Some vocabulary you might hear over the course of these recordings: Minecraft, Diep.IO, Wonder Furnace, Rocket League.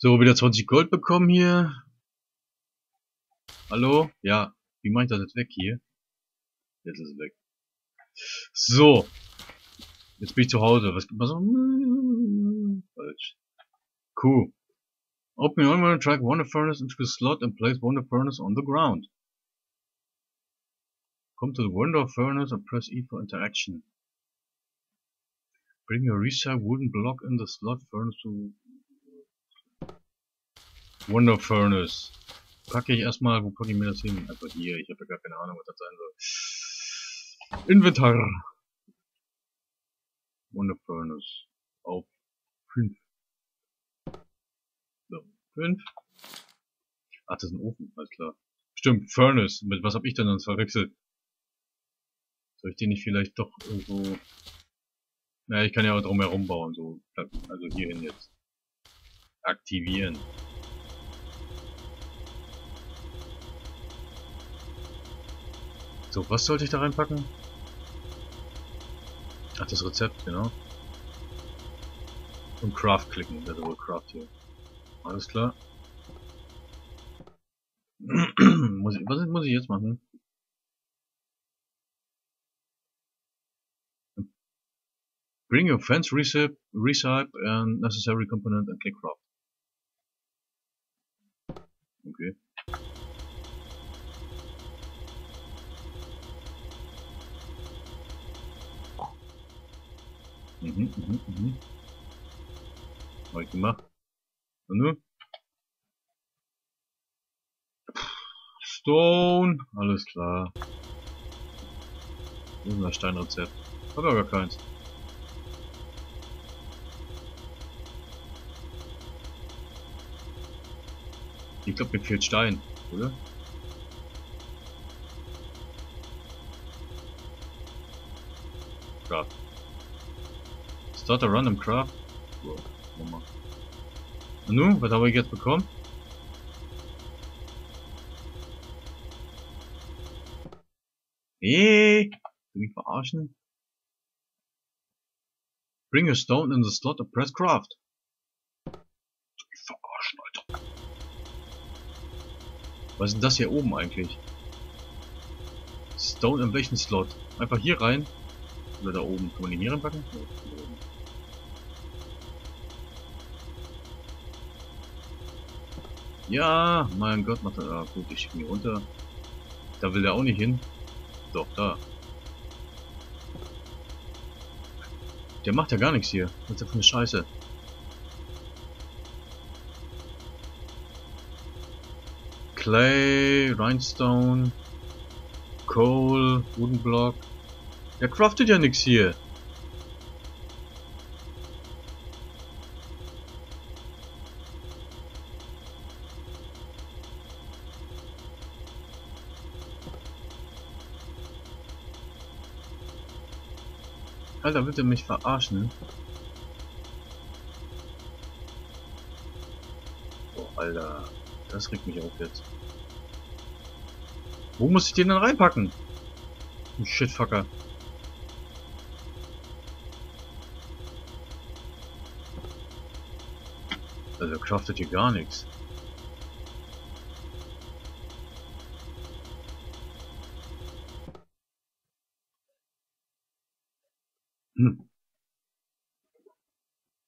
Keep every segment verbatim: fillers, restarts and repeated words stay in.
So, wieder zwanzig Gold bekommen hier. Hallo? Ja, wie meint das jetzt weg hier? Jetzt ist es weg. So. Jetzt bin ich zu Hause. Was gibt es noch? Falsch. Cool. Open your inventory, drag Wonder Furnace into the slot and place Wonder Furnace on the ground. Come to the Wonder Furnace and press E for interaction. Bring your recycled wooden block in the slot furnace to Wonder Furnace. Packe ich erstmal, wo packe ich mir das hin? Einfach hier, ich habe ja gar keine Ahnung, was das sein soll. Inventar. Wonder Furnace. Auf fünf. So, fünf. Ach, das ist ein Ofen, alles klar. Stimmt, Furnace. Mit was hab ich denn sonst verwechselt? Soll ich den nicht vielleicht doch irgendwo... Naja, ich kann ja auch drum herum bauen, so. Also hierhin jetzt. Aktivieren. So, was sollte ich da reinpacken? Ach, das Rezept, genau. Und Craft klicken, das ist wohl Craft hier. Alles klar. muss ich, was muss ich jetzt machen? Bring your fence recipe, recipe and necessary component and click craft. Okay. Mhm, mhm, mhm. Hab ich gemacht. Und nun? Stone. Alles klar. Wo ist denn das Steinrezept? Hab ja gar keins. Ich glaube, mir fehlt Stein, oder? Craft. Start a random craft. Wow, nochmal. Und nun, was habe ich jetzt bekommen? Hey, will mich verarschen? Bring a stone in the slot and press craft. Ich verarschen, Alter. Was ist denn das hier oben eigentlich? Stone in welchen Slot? Einfach hier rein. Oder da oben. Kann man den hier reinpacken? Ja, mein Gott, macht er. Ah, gut, ich schieb ihn hier runter. Da will er auch nicht hin. Doch, da. Der macht ja gar nichts hier. Was ist das für eine Scheiße? Clay, Rhinestone, Coal, Wooden Block. Der craftet ja nichts hier. Alter, willst du mich verarschen? Boah, Alter. Das regt mich auf jetzt. Wo muss ich den dann reinpacken? Du Shitfucker. Also er craftet hier gar nichts. Hm.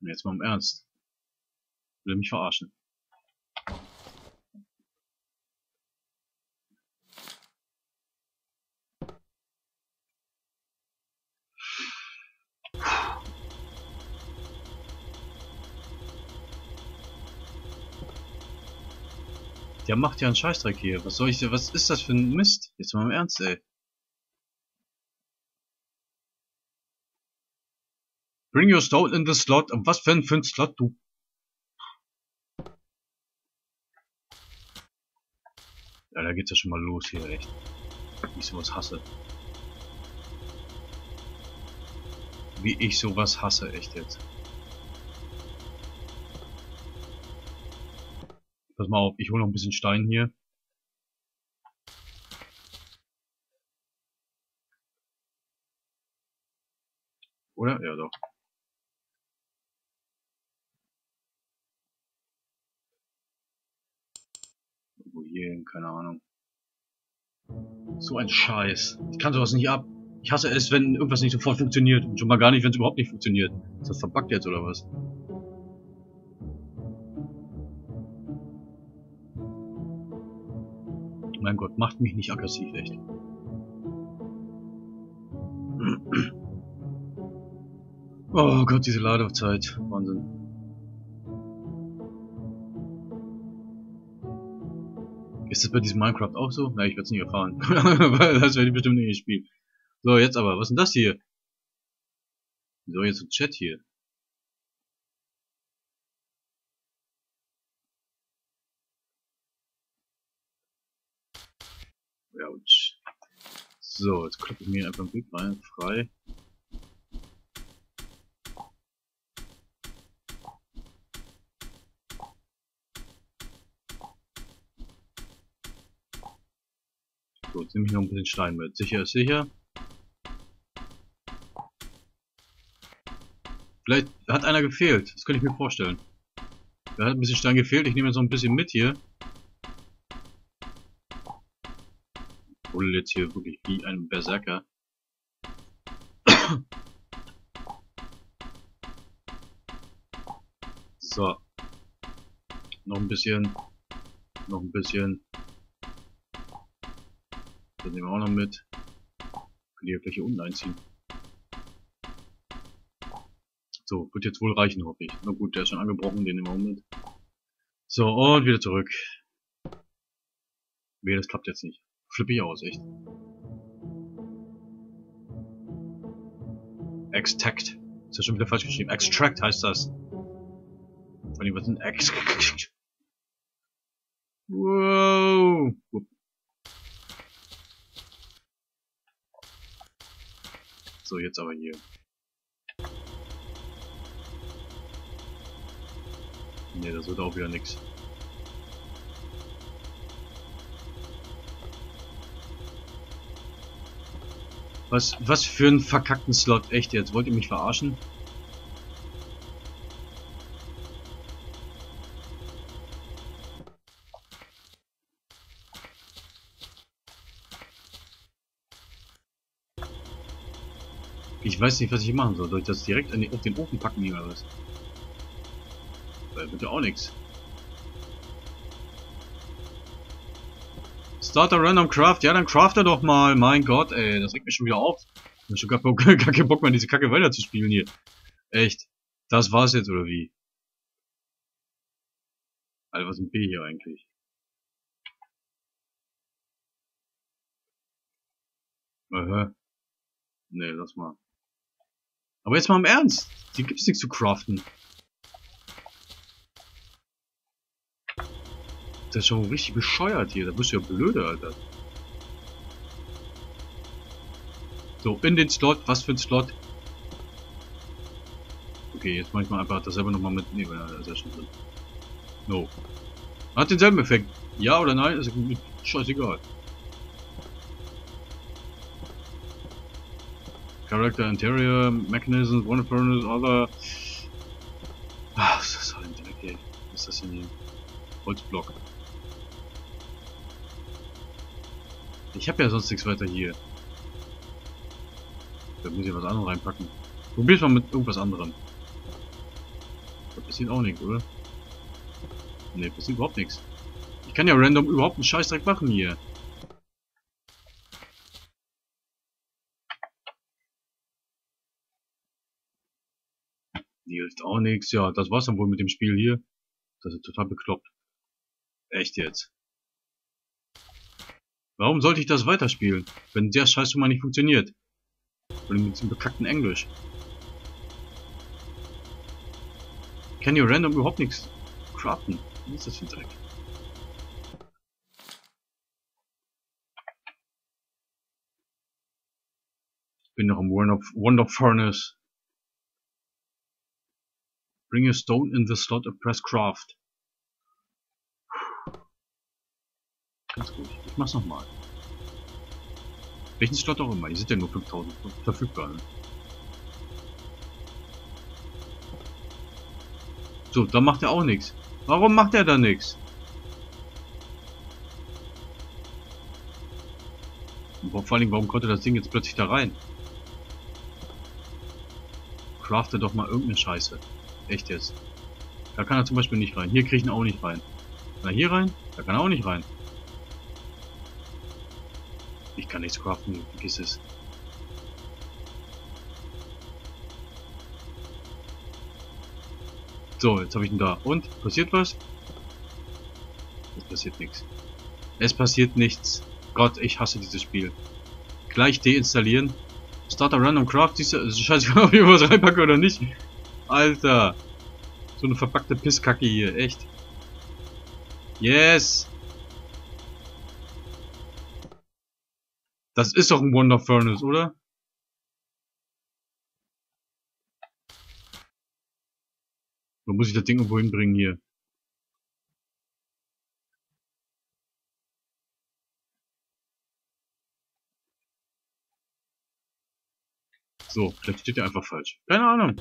Jetzt mal im Ernst. Will mich verarschen. Der macht ja einen Scheißdreck hier. Was soll ich denn? Was ist das für ein Mist? Jetzt mal im Ernst, ey. Bring your stone in the slot. Und was für ein, für ein Slot, du? Ja, da geht's ja schon mal los hier, echt. Wie ich sowas hasse. Wie ich sowas hasse, echt jetzt. Pass mal auf, ich hole noch ein bisschen Stein hier. Oder? Ja, doch. hier hin, keine Ahnung. So ein Scheiß. Ich kann sowas nicht ab. Ich hasse es, wenn irgendwas nicht sofort funktioniert. Und schon mal gar nicht, wenn es überhaupt nicht funktioniert. Ist das verbuggt jetzt oder was? Mein Gott, macht mich nicht aggressiv, echt. Oh Gott, diese Ladeaufzeit. Wahnsinn. Ist das bei diesem Minecraft auch so? Na, ich werde es nicht erfahren. Das werde ich bestimmt nicht gespielt. So, jetzt aber. Was ist denn das hier? So, jetzt ein Chat hier. Ouch. So, jetzt klappe ich mir einfach ein Bild rein. Frei. So, jetzt nehme ich noch ein bisschen Stein mit. Sicher ist sicher. Vielleicht hat einer gefehlt. Das könnte ich mir vorstellen. Da hat ein bisschen Stein gefehlt. Ich nehme jetzt noch ein bisschen mit hier. Buddel jetzt hier wirklich wie ein Berserker. So. Noch ein bisschen. Noch ein bisschen. Das nehmen wir auch noch mit. Können wir gleich hier unten einziehen. So, wird jetzt wohl reichen, hoffe ich. Na gut, der ist schon angebrochen, den nehmen wir auch mit. So, und wieder zurück. Nee, das klappt jetzt nicht. Flippe ich aus, echt. Extract. Ist ja schon wieder falsch geschrieben. Extract heißt das. Vor allem, was ist denn Extract? Wow. So, jetzt aber hier. Ne, das wird auch wieder nix. Was, was für einen verkackten Slot, echt jetzt? Wollt ihr mich verarschen? Ich weiß nicht, was ich machen soll. Soll ich das direkt an den, auf den Ofen packen hier oder was? Weil wird ja auch nichts. Start a random craft. Ja, dann crafte doch mal. Mein Gott, ey. Das regt mich schon wieder auf. Ich hab schon gar, gar keinen Bock mehr, diese kacke Wälder zu spielen hier. Echt. Das war's jetzt, oder wie? Alter, was ist ein B hier eigentlich? Aha. Nee, lass mal. Aber jetzt mal im Ernst. Hier gibt's nichts zu craften. Das ist schon richtig bescheuert hier. Da bist du ja blöde, Alter. So, in den Slot. Was für ein Slot? Okay, jetzt mach ich mal einfach dasselbe nochmal mitnehmen. Ja, da ist ja schon drin. No. Hat denselben Effekt. Ja oder nein? Ist scheißegal. Character, Interior, Mechanism, Wonder Furnace, other. Ach, das ist halt Dreck, ey. Was ist das denn hier? Holzblock. Ich habe ja sonst nichts weiter hier. Da muss ich was anderes reinpacken. Probier's mal mit irgendwas anderem. Da passiert auch nichts, oder? Ne, passiert überhaupt nichts. Ich kann ja random überhaupt einen Scheißdreck machen hier. Hier hilft auch nichts. Ja, das war's dann wohl mit dem Spiel hier. Das ist total bekloppt. Echt jetzt. Warum sollte ich das weiterspielen, wenn der Scheiß schon mal nicht funktioniert? Und mit diesem bekackten Englisch. Ich kann hier random überhaupt nichts craften. Was ist das für ein Dreck? Ich bin noch im Wonder Furnace. Bring a stone in the slot and press craft. Ganz gut. Ich mach's nochmal. Welchen Slot auch immer. Hier sind ja nur fünftausend verfügbar. Ne? So, da macht er auch nichts. Warum macht er da nichts? Und vor allem, warum konnte das Ding jetzt plötzlich da rein? Crafte doch mal irgendeine Scheiße. Echt jetzt. Da kann er zum Beispiel nicht rein. Hier kriege ich ihn auch nicht rein. Na, hier rein? Da kann er auch nicht rein. Ich kann nichts craften, vergiss es. So, jetzt habe ich ihn da. Und? Passiert was? Es passiert nichts. Es passiert nichts. Gott, ich hasse dieses Spiel. Gleich deinstallieren. Starter Random Craft. Siehst du, scheißegal, ob ich was reinpacke oder nicht. Alter. So eine verpackte Pisskacke hier. Echt. Yes. Das ist doch ein Wonder Furnace, oder? Wo muss ich das Ding irgendwo hinbringen hier? So, vielleicht steht der einfach falsch. Keine Ahnung.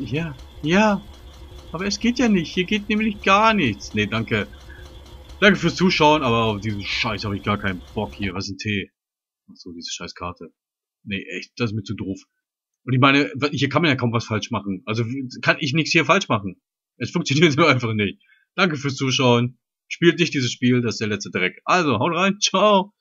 Ja, ja. Aber es geht ja nicht. Hier geht nämlich gar nichts. Nee, danke. Danke fürs Zuschauen, aber auf diesen Scheiß habe ich gar keinen Bock hier. Was ist ein Tee? So, diese scheiß Karte. Nee, echt, das ist mir zu doof. Und ich meine, hier kann man ja kaum was falsch machen. Also kann ich nichts hier falsch machen. Es funktioniert nur einfach nicht. Danke fürs Zuschauen. Spielt nicht dieses Spiel, das ist der letzte Dreck. Also, haut rein, ciao.